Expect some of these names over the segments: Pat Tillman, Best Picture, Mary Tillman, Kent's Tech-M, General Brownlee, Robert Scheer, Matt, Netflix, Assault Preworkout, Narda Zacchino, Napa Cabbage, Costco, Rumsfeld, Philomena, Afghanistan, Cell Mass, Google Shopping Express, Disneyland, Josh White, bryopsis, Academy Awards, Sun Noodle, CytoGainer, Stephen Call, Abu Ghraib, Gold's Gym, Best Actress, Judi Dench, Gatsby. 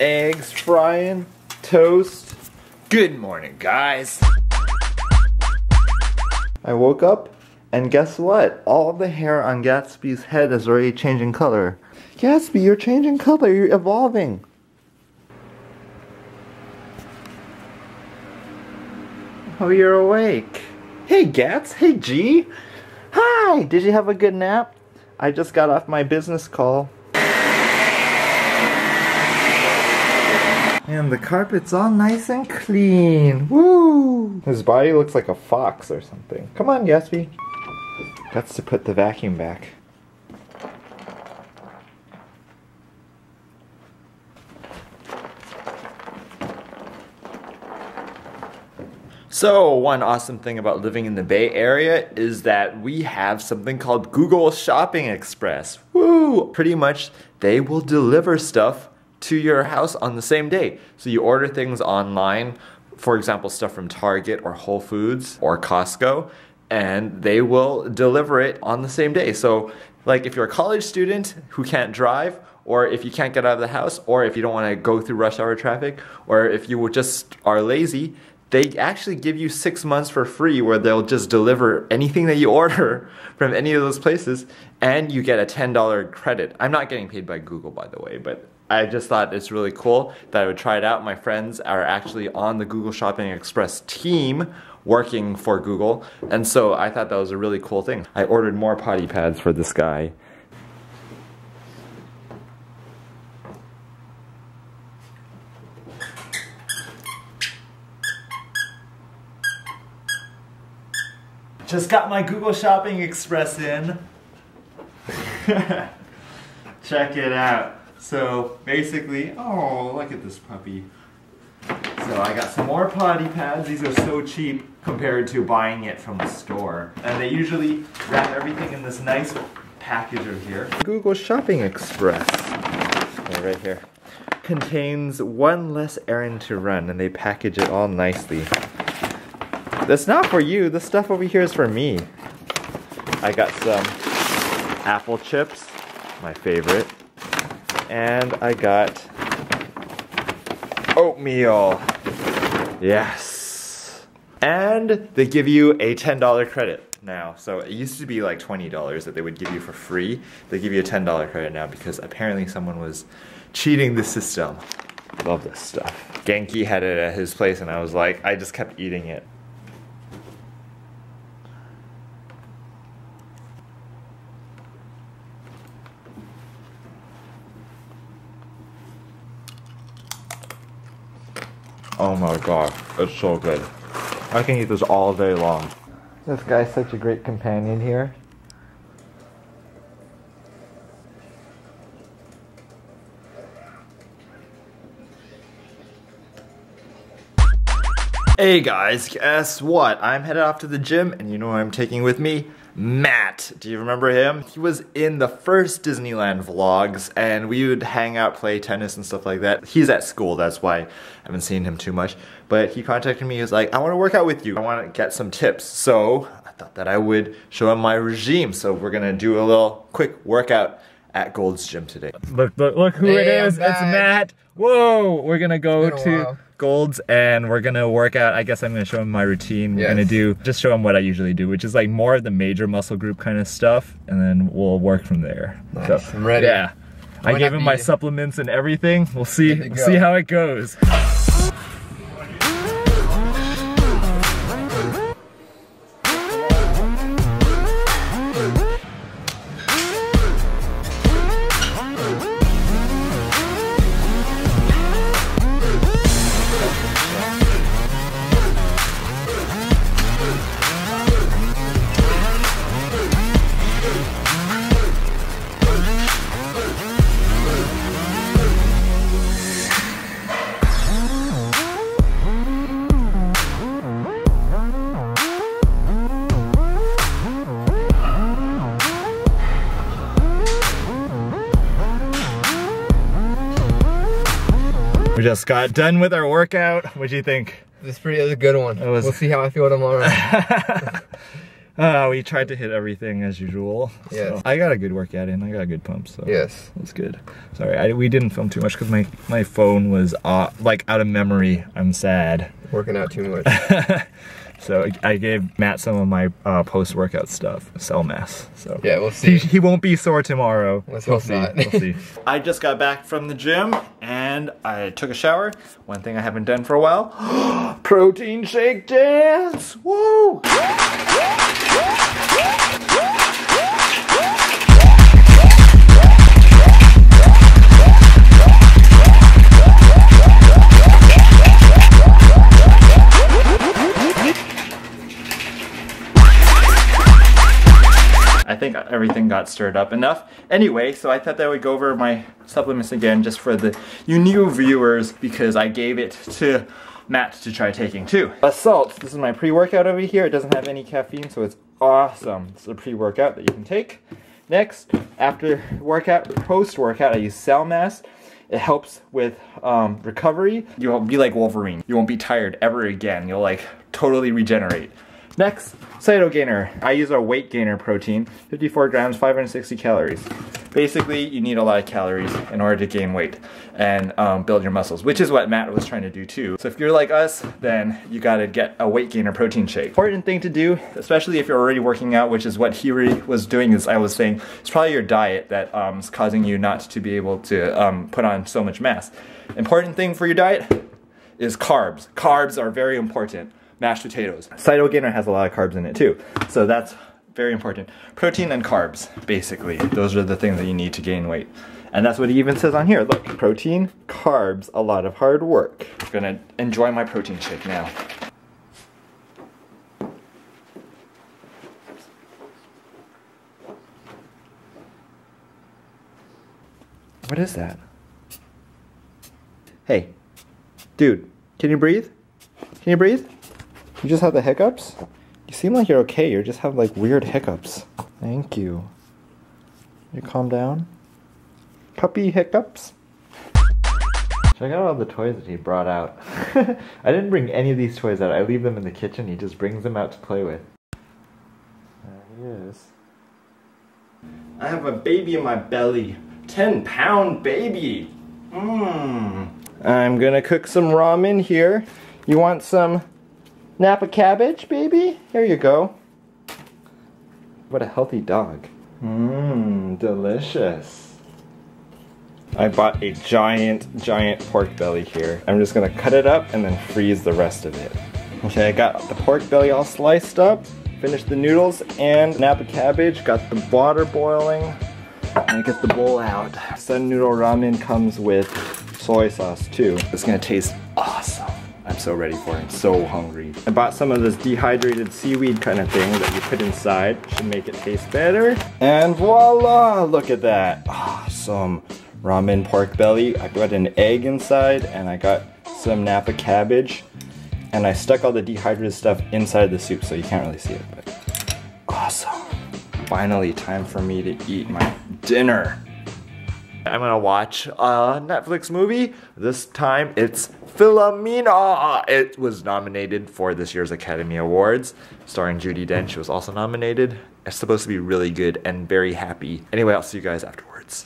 eggs frying, toast. Good morning, guys. I woke up and guess what? All the hair on Gatsby's head is already changing color. Gatsby, you're changing color, you're evolving. Oh, you're awake. Hey Gats, hey G. Hi, did you have a good nap? I just got off my business call. And the carpet's all nice and clean. Woo! His body looks like a fox or something. Come on, Gatsby. That's to put the vacuum back. So, one awesome thing about living in the Bay Area is that we have something called Google Shopping Express. Woo! Pretty much, they will deliver stuff to your house on the same day. So you order things online, for example, stuff from Target or Whole Foods or Costco, and they will deliver it on the same day. So like if you're a college student who can't drive, or if you can't get out of the house, or if you don't want to go through rush hour traffic, or if you just are lazy, they actually give you 6 months for free where they'll just deliver anything that you order from any of those places, and you get a $10 credit. I'm not getting paid by Google, by the way, but I just thought it's really cool that I would try it out. My friends are actually on the Google Shopping Express team working for Google, and so I thought that was a really cool thing. I ordered more potty pads for this guy. Just got my Google Shopping Express in. Check it out. So basically, oh, look at this puppy. So I got some more potty pads. These are so cheap compared to buying it from the store. And they usually wrap everything in this nice packager here. Google Shopping Express, right here, contains one less errand to run, and they package it all nicely. That's not for you, this stuff over here is for me. I got some apple chips, my favorite. And I got oatmeal. Yes. And they give you a $10 credit now. So it used to be like $20 that they would give you for free. They give you a $10 credit now because apparently someone was cheating the system. Love this stuff. Genki had it at his place and I was like, I just kept eating it. Oh my gosh, it's so good. I can eat this all day long. This guy's such a great companion here. Hey guys, guess what? I'm headed off to the gym and you know who I'm taking with me? Matt. Do you remember him? He was in the first Disneyland vlogs and we would hang out, play tennis and stuff like that. He's at school, that's why I haven't seen him too much. But he contacted me, he was like, I want to work out with you. I want to get some tips. So I thought that I would show him my regime. So we're going to do a little quick workout at Gold's Gym today. Look who it is. It's Matt. Whoa, we're going to go to Gold's and we're gonna work out. I guess I'm gonna show him my routine. We're gonna do, just show him what I usually do, which is like more of the major muscle group kind of stuff, and then we'll work from there. Nice. So, I'm ready. Yeah, I gave him my supplements and everything. We'll see. We'll see how it goes. We just got done with our workout. What'd you think? This is a good one. We'll see how I feel tomorrow. We tried to hit everything as usual. Yeah. So I got a good workout in. I got a good pump. So yes, that's good. Sorry, we didn't film too much because my phone was like out of memory. I'm sad. Working out too much. So I gave Matt some of my post-workout stuff, Cell Mass. So yeah, we'll see. He won't be sore tomorrow. Let's hope not. We'll see. I just got back from the gym and I took a shower. One thing I haven't done for a while: protein shake dance. Woo! I think everything got stirred up enough. Anyway, so I thought that I would go over my supplements again just for you new viewers, because I gave it to Matt to try taking too. Assault, this is my pre-workout over here. It doesn't have any caffeine, so it's awesome. It's a pre-workout that you can take. Next, after workout, post-workout, I use Cell Mass. It helps with recovery. You'll be like Wolverine. You won't be tired ever again. You'll like totally regenerate. Next, CytoGainer. I use a weight gainer protein, 54 grams, 560 calories. Basically, you need a lot of calories in order to gain weight and build your muscles, which is what Matt was trying to do too. So if you're like us, then you gotta get a weight gainer protein shake. Important thing to do, especially if you're already working out, which is what he was doing, as I was saying, it's probably your diet that is causing you not to be able to put on so much mass. Important thing for your diet is carbs. Carbs are very important. Mashed potatoes. CytoGainer has a lot of carbs in it too, so that's very important. Protein and carbs, basically. Those are the things that you need to gain weight. And that's what he even says on here. Look, protein, carbs, a lot of hard work. I'm gonna enjoy my protein shake now. What is that? Hey, dude, can you breathe? Can you breathe? You just have the hiccups? You seem like you're okay, you just have like weird hiccups. Thank you. You calm down? Puppy hiccups? Check out all the toys that he brought out. I didn't bring any of these toys out. I leave them in the kitchen, he just brings them out to play with. There he is. I have a baby in my belly. 10-pound baby! Mmm. I'm gonna cook some ramen here. You want some Napa cabbage, baby? Here you go. What a healthy dog. Mmm, delicious. I bought a giant, giant pork belly here. I'm just gonna cut it up and then freeze the rest of it. Okay, I got the pork belly all sliced up, finished the noodles and Napa cabbage, got the water boiling, and I get the bowl out. Sun Noodle ramen comes with soy sauce too. It's gonna taste awesome. I'm so ready for it, I'm so hungry. I bought some of this dehydrated seaweed kind of thing that you put inside. Should make it taste better. And voila, look at that. Awesome ramen pork belly. I got an egg inside and I got some Napa cabbage. And I stuck all the dehydrated stuff inside the soup so you can't really see it, but awesome. Finally, time for me to eat my dinner. I'm gonna watch a Netflix movie. This time it's Philomena. It was nominated for this year's Academy Awards, starring Judi Dench. She was also nominated. It's supposed to be really good and very happy. Anyway, I'll see you guys afterwards.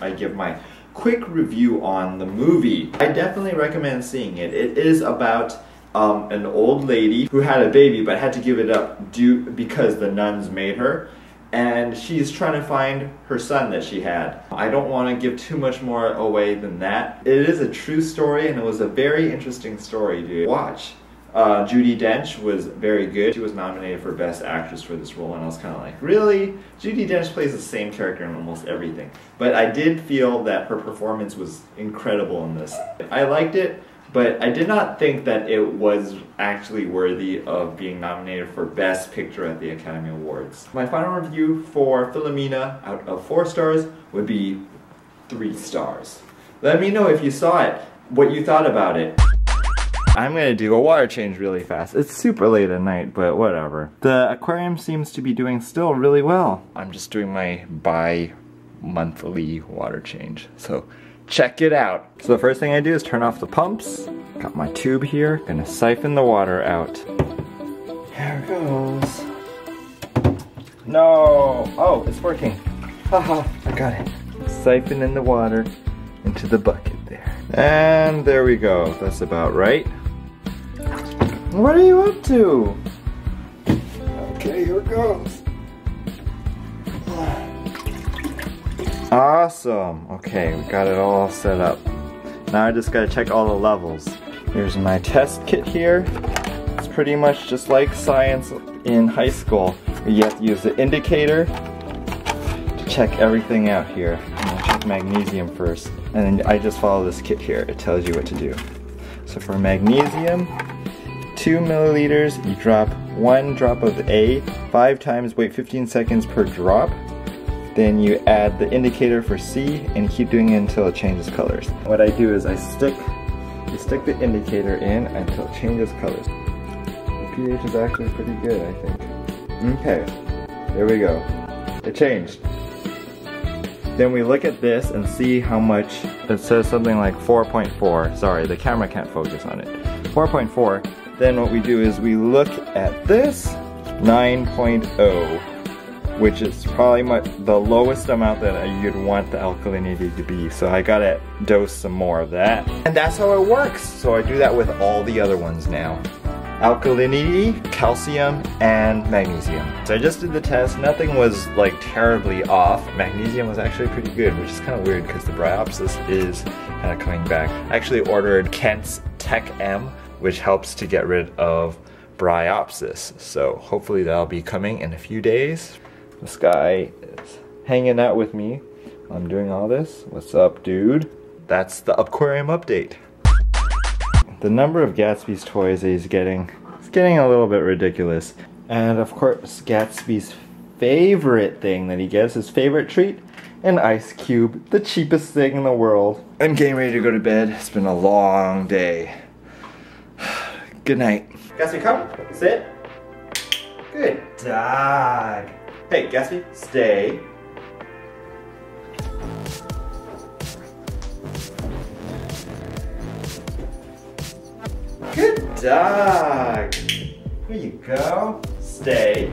I give my quick review on the movie. I definitely recommend seeing it. It is about an old lady who had a baby but had to give it up because the nuns made her. And she's trying to find her son that she had. I don't want to give too much more away than that. It is a true story and it was a very interesting story to watch. Judi Dench was very good. She was nominated for Best Actress for this role and I was kind of like, really? Judi Dench plays the same character in almost everything. But I did feel that her performance was incredible in this. I liked it. But I did not think that it was actually worthy of being nominated for Best Picture at the Academy Awards. My final review for Philomena out of 4 stars would be 3 stars. Let me know if you saw it, what you thought about it. I'm gonna do a water change really fast. It's super late at night, but whatever. The aquarium seems to be doing still really well. I'm just doing my bi-monthly water change, so check it out. So the first thing I do is turn off the pumps. Got my tube here, gonna siphon the water out. Here it goes. No! Oh, it's working. Haha, I got it. Siphon in the water into the bucket there. And there we go. That's about right. What are you up to? Okay, here it goes. Awesome. Okay, we got it all set up. Now I just gotta check all the levels. Here's my test kit here. It's pretty much just like science in high school. You have to use the indicator to check everything out here. I'm gonna check magnesium first. And then I just follow this kit here. It tells you what to do. So for magnesium, 2 milliliters, you drop 1 drop of A, 5 times, wait 15 seconds per drop. Then you add the indicator for C and keep doing it until it changes colors. What I do is I stick the indicator in until it changes colors. The pH is actually pretty good, I think. Okay, there we go. It changed. Then we look at this and see how much. It says something like 4.4. Sorry, the camera can't focus on it. 4.4. Then what we do is we look at this, 9.0. which is probably the lowest amount that you'd want the alkalinity to be. So I gotta dose some more of that. And that's how it works. So I do that with all the other ones now. Alkalinity, calcium, and magnesium. So I just did the test. Nothing was like terribly off. Magnesium was actually pretty good, which is kind of weird because the bryopsis is kind of coming back. I actually ordered Kent's Tech-M, which helps to get rid of bryopsis. So hopefully that'll be coming in a few days. This guy is hanging out with me. I'm doing all this. What's up, dude? That's the aquarium update. The number of Gatsby's toys that he's getting is getting a little bit ridiculous. And of course, Gatsby's favorite thing that he gets, his favorite treat, an ice cube, the cheapest thing in the world. I'm getting ready to go to bed. It's been a long day. Good night. Gatsby, come. Sit. Good dog. Hey, Gatsby, stay. Good dog. Here you go. Stay.